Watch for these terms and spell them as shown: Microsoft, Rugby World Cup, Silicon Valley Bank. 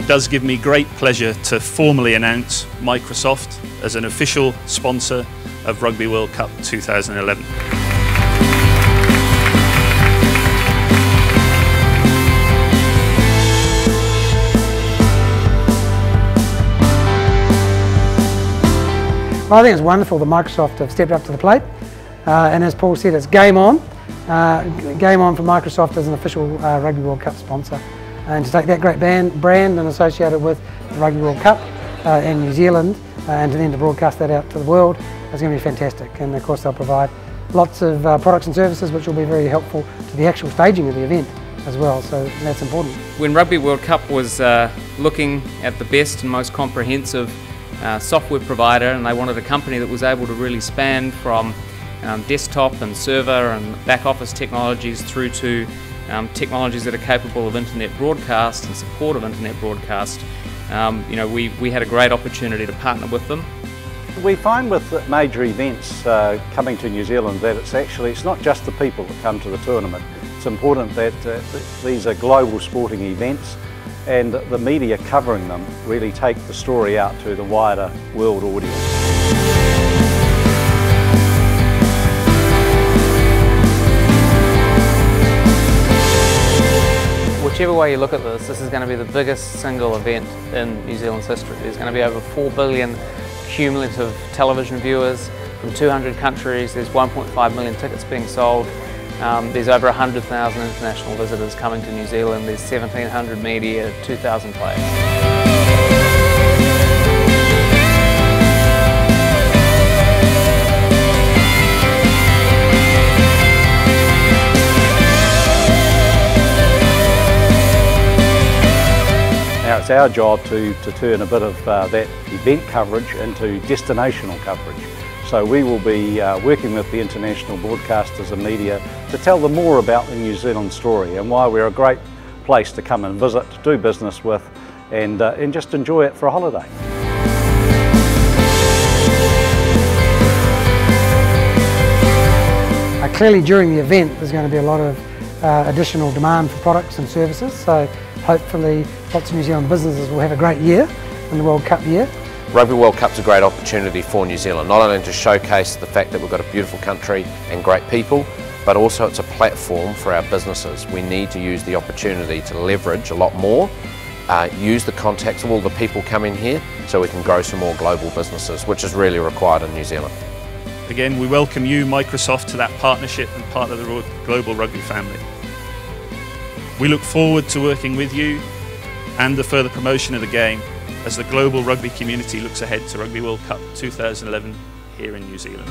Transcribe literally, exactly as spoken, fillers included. it does give me great pleasure to formally announce Microsoft as an official sponsor of Rugby World Cup two thousand eleven. Well, I think it's wonderful that Microsoft have stepped up to the plate, uh, and as Paul said, it's game on. Uh, game on for Microsoft as an official uh, Rugby World Cup sponsor, and to take that great band, brand and associated with the Rugby World Cup uh, in New Zealand, uh, and then to broadcast that out to the world is going to be fantastic. And of course they'll provide lots of uh, products and services which will be very helpful to the actual staging of the event as well, so that's important. When Rugby World Cup was uh, looking at the best and most comprehensive uh, software provider, and they wanted a company that was able to really span from Um, desktop and server and back office technologies through to um, technologies that are capable of internet broadcast and support of internet broadcast. Um, you know, we, we had a great opportunity to partner with them. We find with major events uh, coming to New Zealand that it's actually, it's not just the people that come to the tournament. It's important that uh, th these are global sporting events, and the media covering them really take the story out to the wider world audience. Whichever way you look at this, this is going to be the biggest single event in New Zealand's history. There's going to be over four billion cumulative television viewers from two hundred countries. There's one point five million tickets being sold. Um, there's over one hundred thousand international visitors coming to New Zealand. There's seventeen hundred media, two thousand players. It's our job to, to turn a bit of uh, that event coverage into destinational coverage. So we will be uh, working with the international broadcasters and media to tell them more about the New Zealand story and why we're a great place to come and visit, to do business with, and, uh, and just enjoy it for a holiday. Uh, clearly during the event there's going to be a lot of uh, additional demand for products and services, so hopefully lots of New Zealand businesses will have a great year in the World Cup year. Rugby World Cup's a great opportunity for New Zealand, not only to showcase the fact that we've got a beautiful country and great people, but also it's a platform for our businesses. We need to use the opportunity to leverage a lot more, uh, use the contacts of all the people coming here so we can grow some more global businesses, which is really required in New Zealand. Again, we welcome you, Microsoft, to that partnership and part of the global rugby family. We look forward to working with you and the further promotion of the game as the global rugby community looks ahead to Rugby World Cup two thousand eleven here in New Zealand.